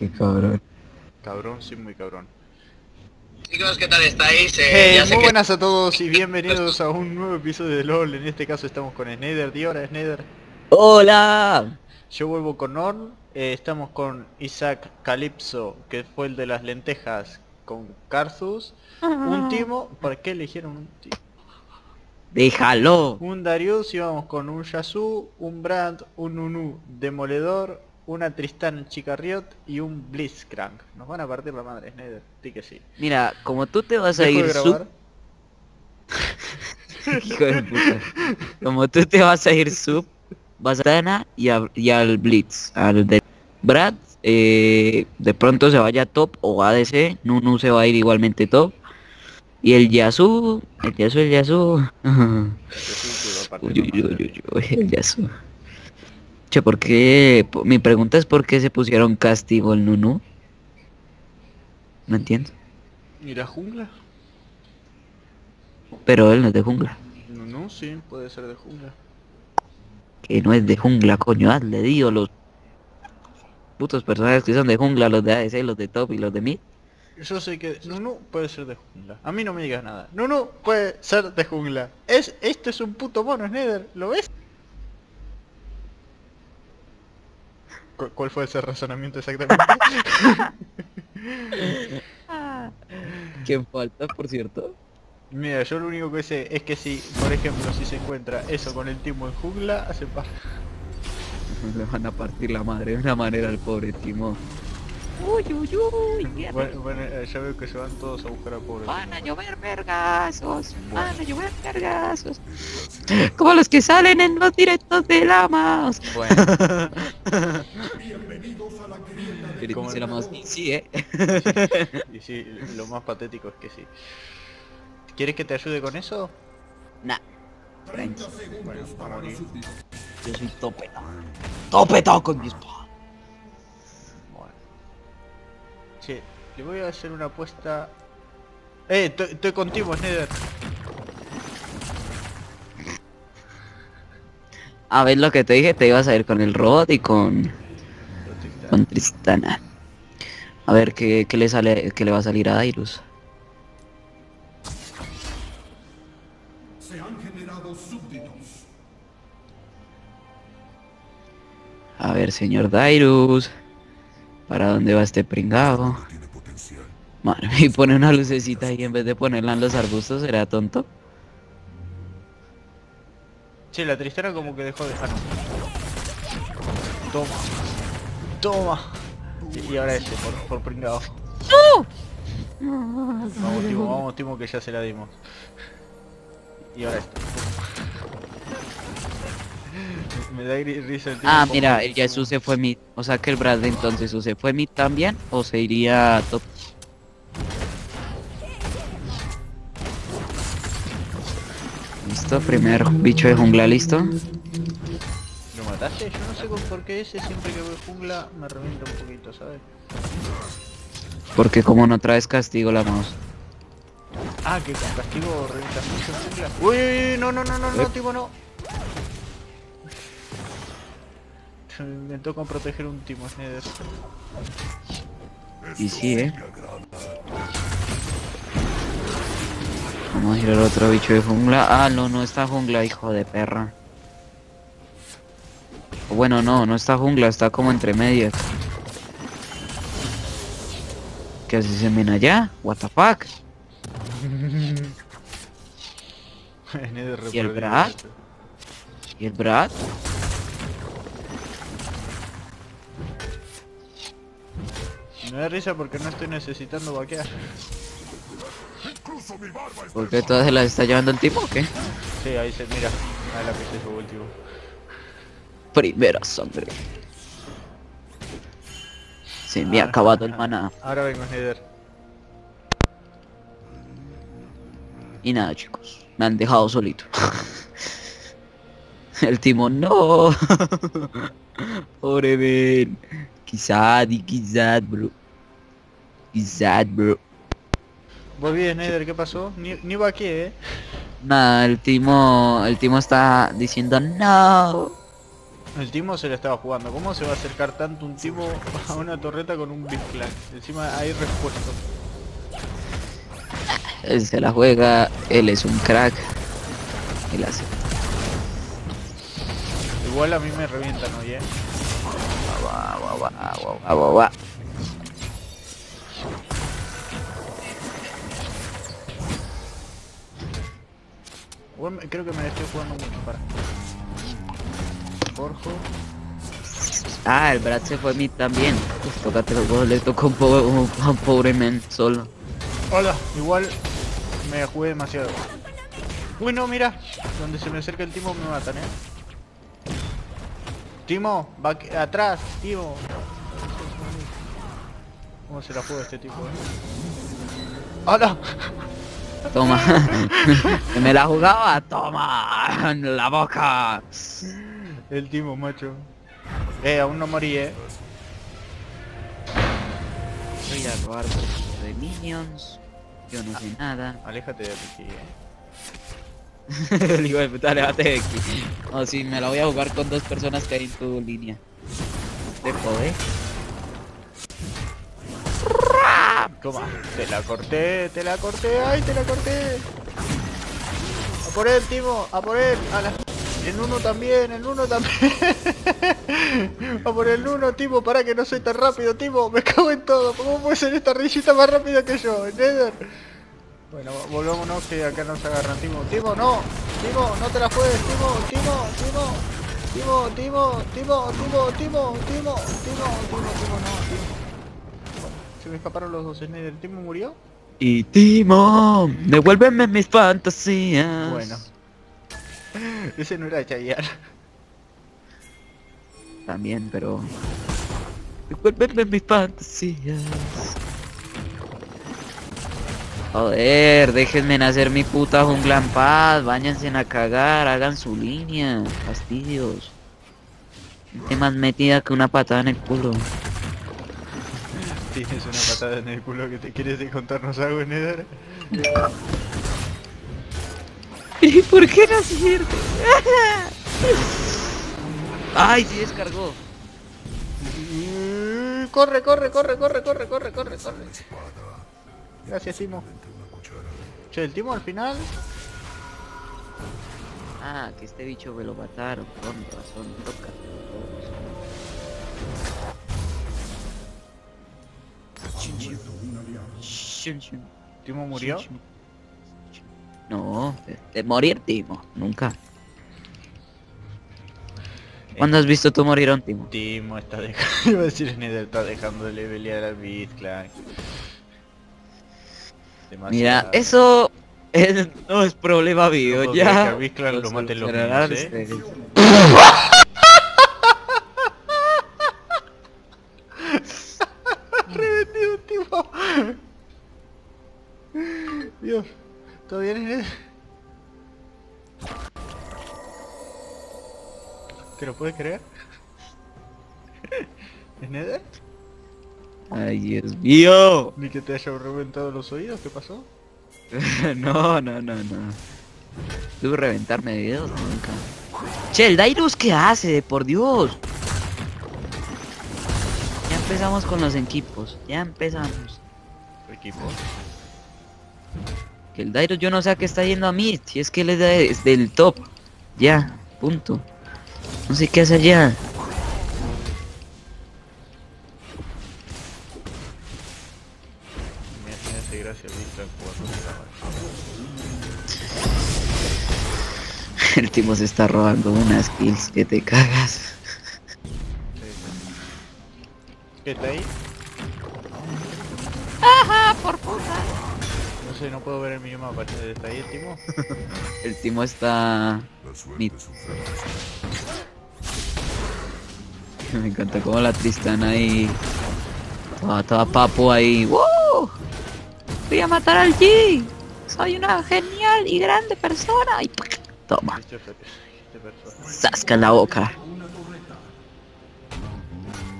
Qué cabrón. Cabrón, sí, muy cabrón. Chicos, ¿qué tal estáis? Muy buenas a todos y bienvenidos a un nuevo episodio de LOL. En este caso estamos con Sneider, Diora Sneider. ¡Hola! Yo vuelvo con Orn. Estamos con Isaac Calypso, que fue el de las lentejas, con Karthus. Un Teemo. ¿Por qué eligieron un Teemo? ¡Déjalo! Un Darius, íbamos con un Yasuo, un Brand, un Nunu demoledor, una Tristan Chikariot y un Blitzcrank. Nos van a partir la madre, Sneider, di que sí. Mira, como tú te vas a ir sub... Hijo de puta. Como tú te vas a ir sub, vas a Dana y al Blitz, al de Brad, de pronto se vaya top o ADC, Nunu se va a ir igualmente top. Y el Yasuo, el Yasuo. Che, ¿por qué? Mi pregunta es ¿por qué se pusieron castigo el Nunu? No entiendo. ¿Y la jungla? Pero él no es de jungla. Nunu sí, puede ser de jungla. Que no es de jungla, coño, hazle digo los putos personajes que son de jungla, los de ADC, los de top y los de mid. Yo sé que Nunu puede ser de jungla. A mí no me digas nada. Nunu puede ser de jungla. Este es un puto mono, Sneider. ¿Lo ves? ¿Cuál fue ese razonamiento exactamente? ¿Quién falta, por cierto? Mira, yo lo único que sé es que si, por ejemplo, si se encuentra eso con el Teemo en jungla, hace paz. Le van a partir la madre de una manera al pobre Teemo. Uy, uy, uy, yeah. Bueno, ya veo que se van todos a buscar a pobre. Van a llover vergazos, van a llover vergazos. Como los que salen en los directos de Lamas. Bueno. Bienvenidos a la grieta de Lamas. Sí, Y sí, lo más patético es que sí. ¿Quieres que te ayude con eso? Nah. Tranquilo. Bueno, para morir. Yo soy topetón. Topetón con mi espada. Che, le voy a hacer una apuesta. Estoy contigo, Sneider. A ver, lo que te dije, te ibas a ir con el robot y con Tristana. A ver qué le sale, qué le va a salir a Darius. Se han generado súbditos. A ver, señor Darius. ¿Para dónde va este pringado? Madre, y pone una lucecita ahí en vez de ponerla en los arbustos, ¿será tonto? Che, la Tristana como que dejó de... Ah, no. Toma. Toma. Y ahora este, por pringado. ¡No! Vamos, Teemo, que ya se la dimos. Y ahora este. Me da risa el Teemo. Ah, mira, el Yasuo se fue mid. O sea que el Brad entonces o se fue mid también o se iría a top. Listo, primer bicho de jungla, listo. ¿Lo mataste? Yo no sé por qué ese siempre que voy jungla me revienta un poquito, ¿sabes? Porque como no traes castigo la mouse. Ah, que con castigo revientas mucho jungla. Uy, no, Teemo, no. Intentó con proteger un Teemo, Sneider. Y sí, Vamos a ir al otro bicho de jungla. Ah, no está jungla, hijo de perra. Bueno, no está jungla, está como entre medias. ¿Qué así se viene allá? What the fuck. ¿Y el Brad? ¿Y el Brad? Me da risa porque no estoy necesitando vaquear. ¿Por qué todas se las está llevando el Teemo o qué? Sí, ahí se mira. A la que se llevó el Teemo. Primera sangre. Se me ha acabado el maná. Ahora vengo, Sneider. Y nada, chicos. Me han dejado solito. El Teemo, no. Pobre Ben. Quizá, bro. Volví, Sneider, ¿qué pasó? Ni va aquí, Nada, el Teemo está diciendo no. El Teemo se lo estaba jugando. ¿Cómo se va a acercar tanto un Teemo a una torreta con un Blitzcrank? Encima hay respuestos. Él se la juega, él es un crack. Él hace. Igual a mí me revientan hoy, va. Creo que me estoy jugando mucho, para. Porjo. Ah, el Brad se fue a mí también. Pues tocate los dos, le tocó un pobre men solo. Hola, igual me jugué demasiado. Uy, no, mira, donde se me acerca el Teemo me matan, Teemo, va atrás, Teemo. ¿Cómo se la juega este tipo, Hola. Toma, me la jugaba, toma, en la boca. El Teemo, macho. Aún no morí, Voy a robar por de minions. Yo no sé nada. Aléjate de aquí, Le digo, puta, aléjate de aquí. No, sí, me la voy a jugar con dos personas que hay en tu línea. Te jode. Toma, te la corté, ay, te la corté. A por él, Teemo, a por él. A la... El Nunu también. A por el Nunu, Teemo, para que no soy tan rápido, Teemo. Me cago en todo. ¿Cómo puede ser esta rillita más rápida que yo, Nether? Bueno, volvámonos que acá nos agarran, Teemo. Teemo, no. Teemo, no te la juegues, Teemo. Teemo, no. Se me escaparon los dos, ¿el Teemo murió? Y Teemo, devuélveme mis fantasías. Bueno. Ese no era de chayar. También, pero... devuélveme mis fantasías. Joder, déjenme hacer mi puta jungla en paz. Váyanse a cagar, hagan su línea. Fastidios. Gente más metida que una patada en el culo. Tienes una patada en el culo que te quieres contarnos algo, Nether. ¿Y por qué no sirve? ¡Ay, sí descargó! ¡Corre, corre! Gracias, Teemo. Che, el Teemo al final... Ah, que este bicho me lo mataron, con razón, toca. ¿Teemo murió? No, de morir, Teemo, nunca. ¿Cuándo has visto tú morir a un Teemo? Teemo está dejando, iba a decir Nether, está dejándole pelear al Blitzcrank. Mira, eso es, no es problema mío, ya. Que Blitzcrank lo maten los niños, Dios, ¿todo bien, Nether? ¿Te lo puedes creer? ¿Es Nether? Ay, Dios mío. Ni que te haya reventado los oídos, ¿qué pasó? No. Debo reventarme de dedos nunca. Che, el Darius, ¿qué hace? Por Dios. Ya empezamos con los equipos, ya empezamos. ¿Equipos? Que el Darius yo no sé a qué está yendo a mid, si es que él es del top. Ya, punto. No sé qué hace allá. El Teemo se está robando unas kills que te cagas. ¿Qué está ahí? ¡Ajá, por puta! No puedo ver el mismo mapa. ¿Está ahí el Teemo? El Teemo está... mid. Me encanta como la Tristana ahí... toda papo ahí. ¡Wow! Voy a matar al Yi. Soy una genial y grande persona. Y... toma. Zasca en la boca.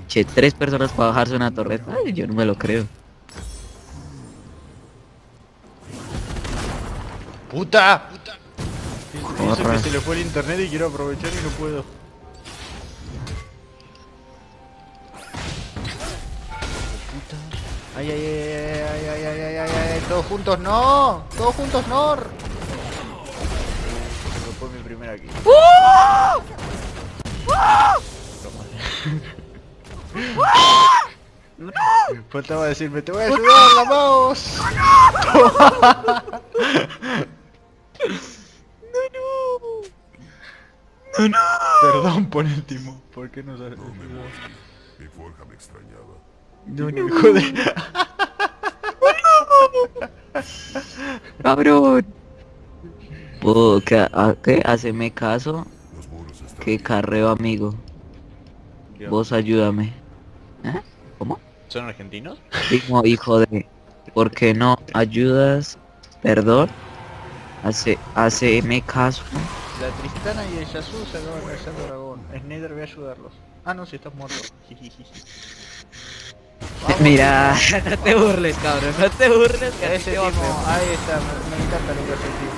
Che, 3 personas para bajarse una torreta. Ay, yo no me lo creo. ¡Puta! Corre. Pienso que se le fue el internet y quiero aprovechar y no puedo. puta. Ay, ay, ay, ay, ay, ay, ay, ay, ay. Todos juntos, no. Todos juntos, no. Se fue mi primera aquí. Faltaba decirme, te voy a ayudar, la mouse. No, no. Perdón por el Teemo, ¿por qué no sabes? Mi forja me extrañaba. No, joder. Cabrón. ¿Qué? Haceme caso. Que carreo, amigo. Vos ayúdame. ¿Eh? ¿Cómo? ¿Son argentinos? Digo, hijo de... ¿Por qué no ayudas? Perdón. Haceme caso. La Tristana y el Yasuo se acaban de cazar dragón. Nether, voy a ayudarlos. Ah, no, si estás muerto. Vamos, mira, no te burles, cabrón, no te burles. Que ese tipo, ahí está, me encanta lo que hace el tipo.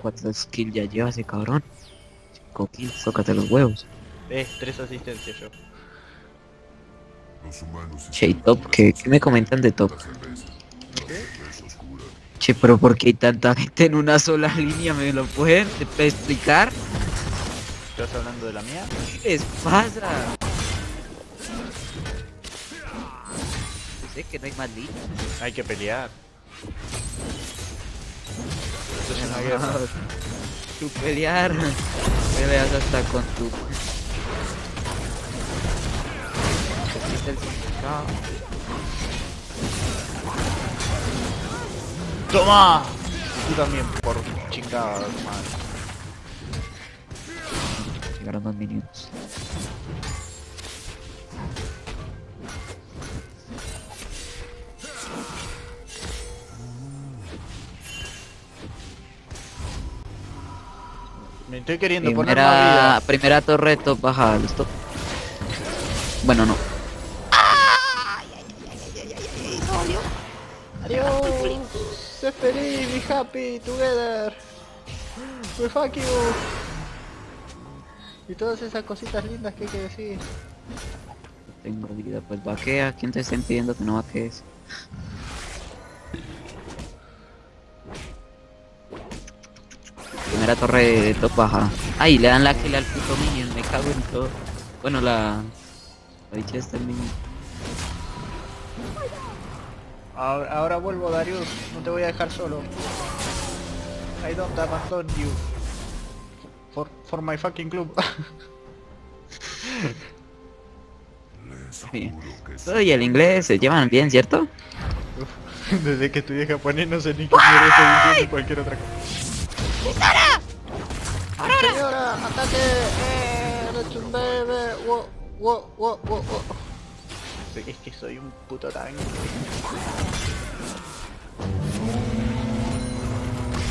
¿Cuántos skills ya lleva ese cabrón? 5 kills, tócate los huevos. 3 asistencias yo. Che, top, ¿qué me comentan de top? ¿Qué? Che, pero ¿por qué hay tanta gente en una sola línea? ¿Me lo pueden explicar? ¿Estás hablando de la mía? ¿Qué les pasa? Sé que no hay más líneas. Hay que pelear. Tú pelear, peleas hasta con tu. Toma, tú también por chingada, hermano. Llegaron 2 minutos. Me estoy queriendo poner más vida. Primera torre top baja, listo. Bueno, no. Adiós. Se feliz, be happy together. We fuck you. Y todas esas cositas lindas que hay que decir. No tengo vida, pues vaquea. ¿Quién te está impidiendo que no vaquees? Primera torre de top baja. Ay, le dan la kill al puto minion, me cago en todo. Bueno, la bicha está en minion. Ahora vuelvo, Darius, no te voy a dejar solo. I don't abandon you. For my fucking club. Bien. Todo y el inglés se llevan bien, ¿cierto? Uf, desde que estudié japonés no sé ni qué quiere ni cualquier otra cosa. ¡Tristana! ¡Aurora! ¡Señora! ¡Ataque! ¡Rechumbebe! ¡Wow! Es que soy un puto tanque.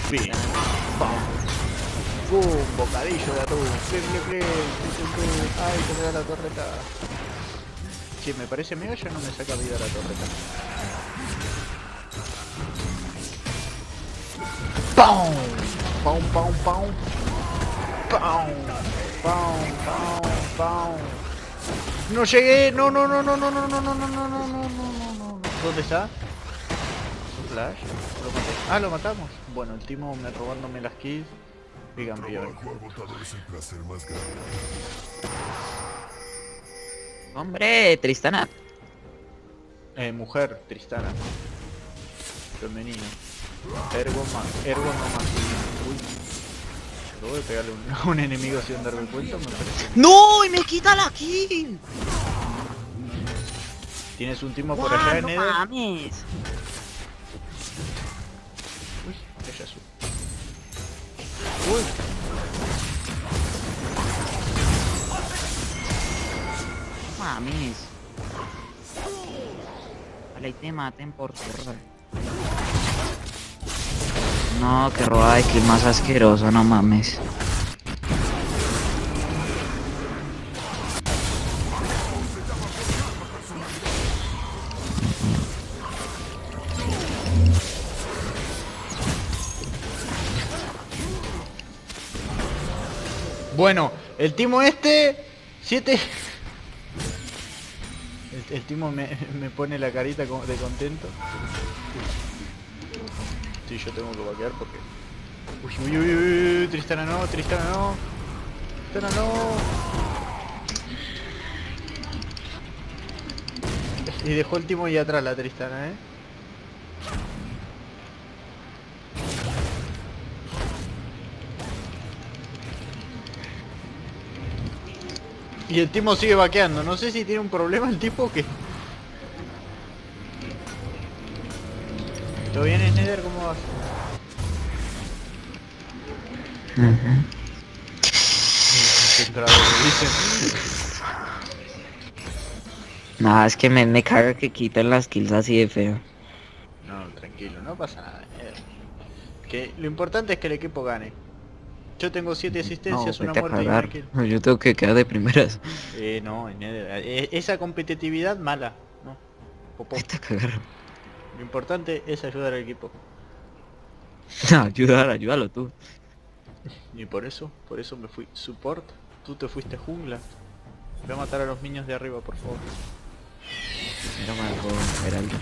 Bien. ¡Pum! ¡Bocadillo de atún! ¡Clic! ¡Ay, que me da la torreta! Si me parece mío, yo no me saca vida la torreta. ¡Pum! Pau, pau, pau. Pau, pau, pau, pau. No llegué, no. ¿Dónde está? ¿Un flash? ¿Lo maté? Ah, lo matamos. Bueno, el Teemo me robándome las kills. Díganme yo. Hombre, Tristana. Mujer, Tristana. Femenino. Ergo más. Lo voy a pegarle a un enemigo sin darme cuenta, me parece. ¡No! ¡Y me quita la kill! ¿Tienes un Teemo por allá, Nether? ¡No mames! Uy, ella sube. ¡Uy! ¡Mames! Vale, y te maten por terror. No, que roba de kill más asqueroso, no mames. Bueno, el Teemo este... 7... El Teemo me pone la carita de contento. Sí, yo tengo que vaquear porque... Uy, uy, uy, uy, Tristana no, Tristana no. Tristana no. Y dejó el Teemo ahí atrás la Tristana, ¿eh? Y el Teemo sigue vaqueando, no sé si tiene un problema el tipo que... ¿Todo bien, Nether? ¿Cómo vas? No, es que me caga que quitan las kills así de feo. No, tranquilo, no pasa nada, Nether. Que lo importante es que el equipo gane. Yo tengo 7 asistencias, no, una muerte y una kill. Yo tengo que quedar de primeras. No, esa competitividad mala, no. Vete a cagar. Lo importante es ayudar al equipo. No, ayúdalo tú. Y por eso me fui support. Tú te fuiste jungla. Voy a matar a los niños de arriba, por favor. No me acuerdo, Heraldo.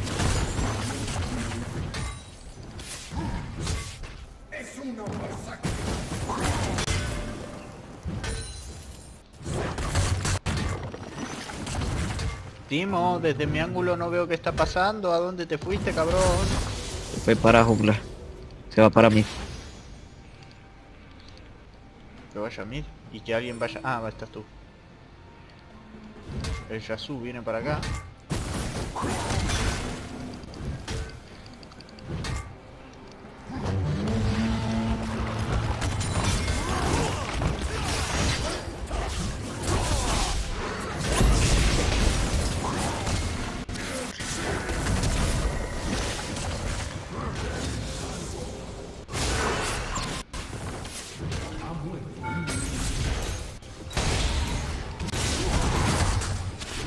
Es un oversack. Teemo, desde mi ángulo no veo qué está pasando. ¿A dónde te fuiste, cabrón? Se fue para jungla. Se va para mí. Que vaya a mí. Y que alguien vaya... Ah, va, estás tú. El Yasuo viene para acá.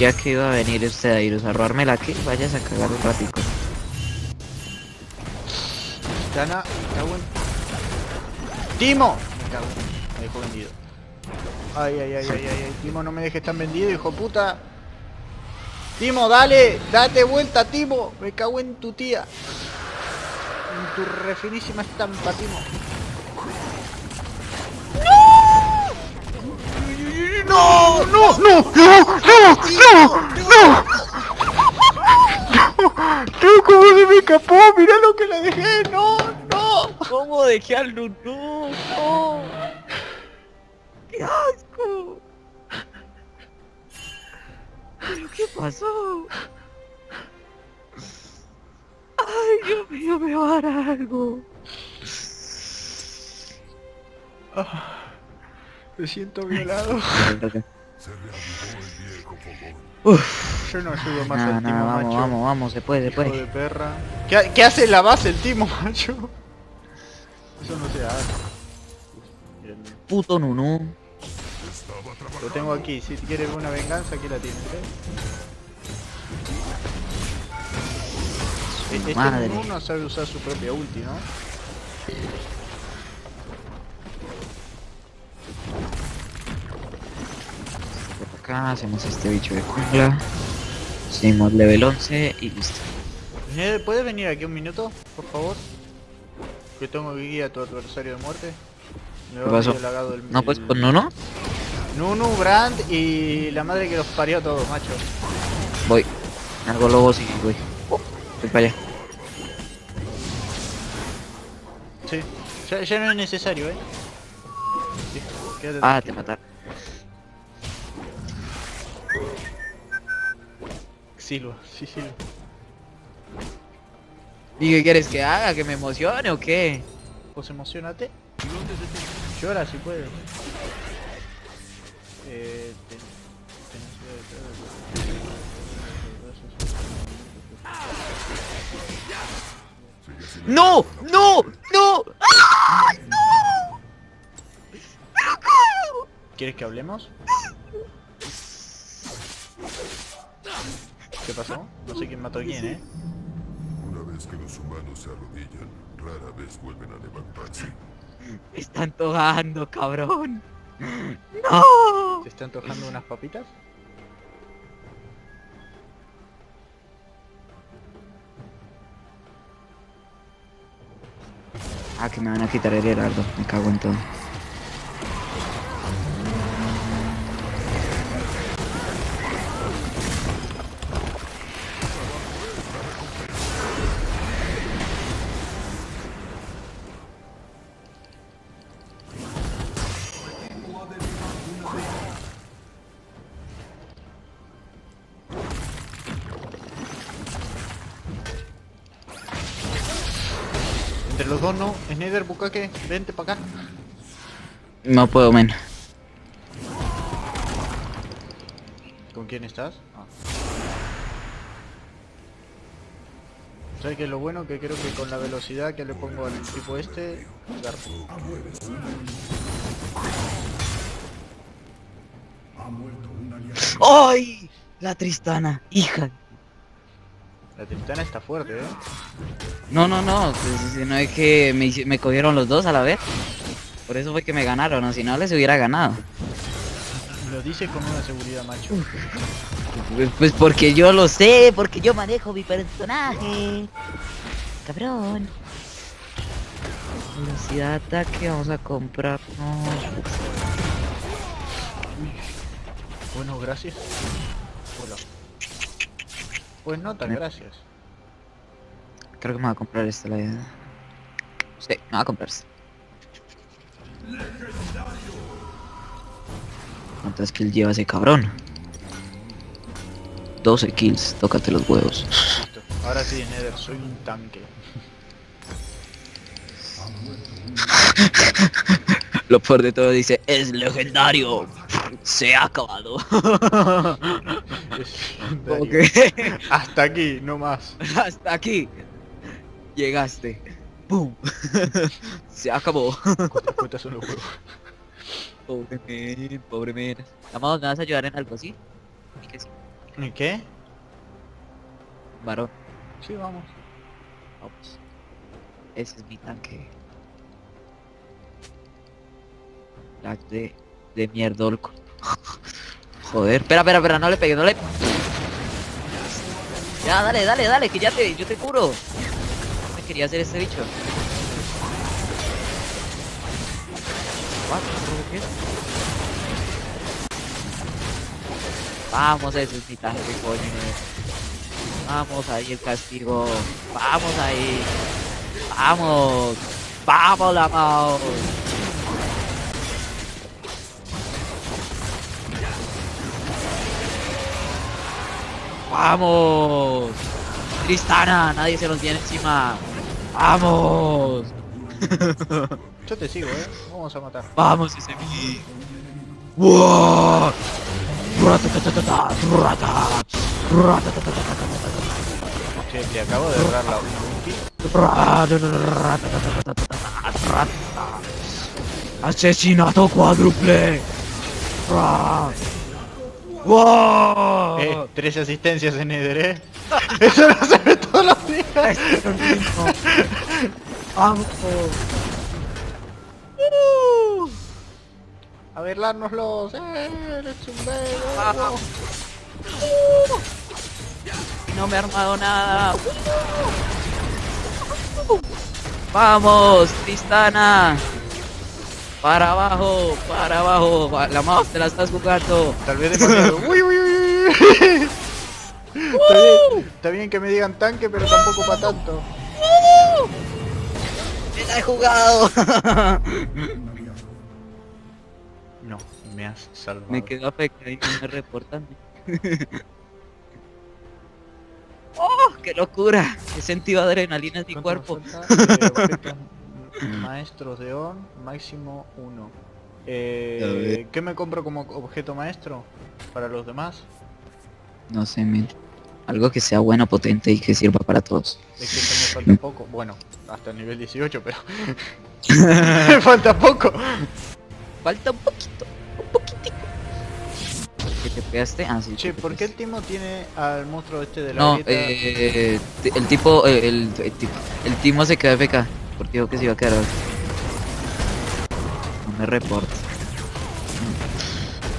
Ya que iba a venir usted a Iros a robarme la que vayas a cagar un ratico. Tristana, me cago en... ¡Teemo! Me cago, me dejó vendido. Ay, Teemo, no me dejes tan vendido, hijo puta. Teemo, dale, date vuelta, Teemo. Me cago en tu tía. En tu refinísima estampa, Teemo. No, como se me escapó, mirá lo que la dejé, no. ¿Cómo dejé al Nunu? No. ¡Qué asco! ¿Pero qué pasó? Ay, Dios mío, me va a dar algo. Me siento violado. Uf. Yo no ayudo más al Teemo, vamos, macho. Vamos, se puede. Hijo de perra. ¿Qué hace la base el Teemo, macho? Eso no se hace. Puto Nunu. Lo tengo aquí, si quieres una venganza, aquí la tienes, ¿eh? Este Nunu no sabe usar su propia ulti, ¿no? Hacemos este bicho de jungla. Seguimos level 11 y listo. ¿Puedes venir aquí un minuto, por favor? Que tengo que guiar a tu adversario de muerte. Me va a hacer el lagado del... No, pues con Nunu. Nunu, Brand y la madre que los parió a todos, macho. Voy. Algo lobo sí, voy. Voy para allá. Sí. Ya no es necesario, sí. Ah, te mataron. Silva. ¿Y qué quieres que haga? ¿Que me emocione o qué? Pues emocionate. Llora si puedes. ¡No! ¡No! ¡No! ¡Ah! ¡No! ¡No! ¿Quieres que hablemos? ¿Qué pasó? No sé quién mató a quién, ¿eh? Una vez que los humanos se arrodillan, rara vez vuelven a levantarse. Me está antojando, cabrón. ¡No! ¿Te está antojando unas papitas? Ah, que me van a quitar el heraldo, me cago en todo. Entre los dos no, Sneider, Bukake, vente para acá. No puedo, men. ¿Con quién estás? Ah. ¿Sabes qué es lo bueno? Que creo que con la velocidad que le pongo al tipo este, garpo. ¡Ay! La Tristana, hija. La Tristana está fuerte, ¿eh? No, no, no, no es que me cogieron los dos a la vez. Por eso fue que me ganaron, o si no les hubiera ganado. Lo dice con una seguridad, macho. Pues porque yo lo sé, porque yo manejo mi personaje. Cabrón. Velocidad de ataque, vamos a comprarnos. Bueno, gracias. Hola. Pues no tan gracias. Creo que me va a comprar esta la idea. Sí, me va a comprarse. ¿Cuántas kills lleva ese cabrón? 12 kills, tócate los huevos. Ahora sí, Nether, soy un tanque. Lo peor de todo dice, es legendario. Se ha acabado. Okay. Hasta aquí, no más. Hasta aquí. Llegaste. ¡Pum! Se acabó. ¿Cuántas cuentas son los juegos? Pobre men, pobre men. Amado, ¿me vas a ayudar en algo así? ¿En qué? Varón. Sí, vamos. Vamos. Ese es mi tanque. La de mierdolco. Joder, espera, no le pegué, Ya, dale, que ya yo te curo. Me quería hacer este bicho. ¿Qué? Vamos a resucitar, coño. Vamos ahí el castigo. Vamos ahí. Vamos. Vamos, Lamao. ¡Vamos! ¡Tristana! Nadie se los viene encima. ¡Vamos! Yo te sigo, ¿eh? Vamos a matar. ¡Vamos, ese mí! ¡Wow! Che, te acabo de borrar la ulti. ¡Asesinato cuádruple! ¡Wow! 3 asistencias en Nether, ¿eh? Eso no se ve todos los días. ¡Vamos! A verlárnoslos. No me he armado nada. ¡Vamos, Tristana! Para abajo, la mouse te la estás jugando. Tal vez demasiado. Está bien que me digan tanque, pero tampoco para tanto. Me la he jugado. No, me has salvado. Me quedo afectado y no me reportan. ¡Oh, qué locura! He sentido adrenalina en mi cuerpo. Maestros de orn, máximo 1. ¿Qué me compro como objeto maestro? ¿Para los demás? No sé, mil. Algo que sea bueno, potente y que sirva para todos. De que me falta poco. Bueno, hasta el nivel 18, pero... me falta poco. Falta un poquito. Un poquitico. ¿Qué te pegaste? Ah, sí. Che, ¿por qué el Teemo tiene al monstruo este de la grieta? El Teemo se quedó FK. Porque dijo que se iba a quedar. No me reporto.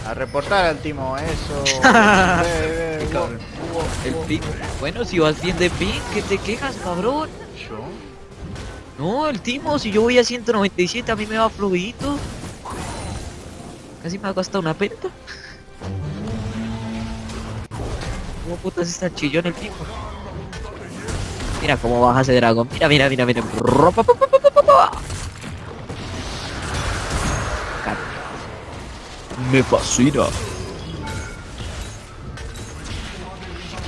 A reportar al Teemo, eso. El ping. Bueno, si vas bien de ping, ¿qué te quejas, cabrón? ¿Yo? No, el Teemo, si yo voy a 197, a mí me va fluidito. Casi me ha gastado una penta. ¿Cómo putas está chillón el Teemo? Mira cómo baja ese dragón. Mira, mira, mira, mira. Me fascina.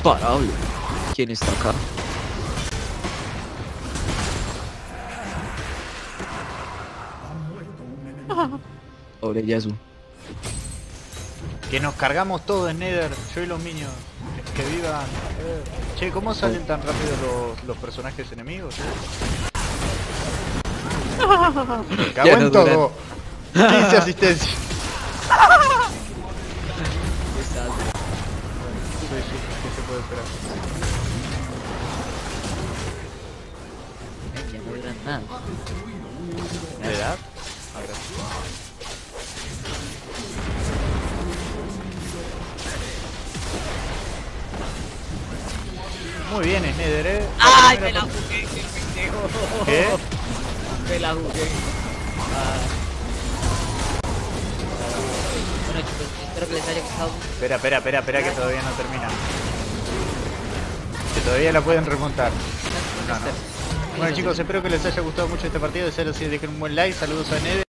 Parable. ¿Quién está acá? Pobre Yasuo. Que nos cargamos todos en Nether, yo y los minions. Que vivan. Che, ¿cómo salen tan rápido los personajes enemigos? Me cago en todo. 15 asistencias. Nada. ¿Le da? Ahora. Muy bien, Nether, ¿eh? ¡Ay, me la jugué! ¿Qué? Me la jugué. Bueno, chicos, espero que les haya gustado. Espera, espera, espera, espera, que todavía no termina. Que todavía la pueden remontar. No, no. Bueno chicos, espero que les haya gustado mucho esta partida. De ser así, dejen un buen like, saludos a Neve.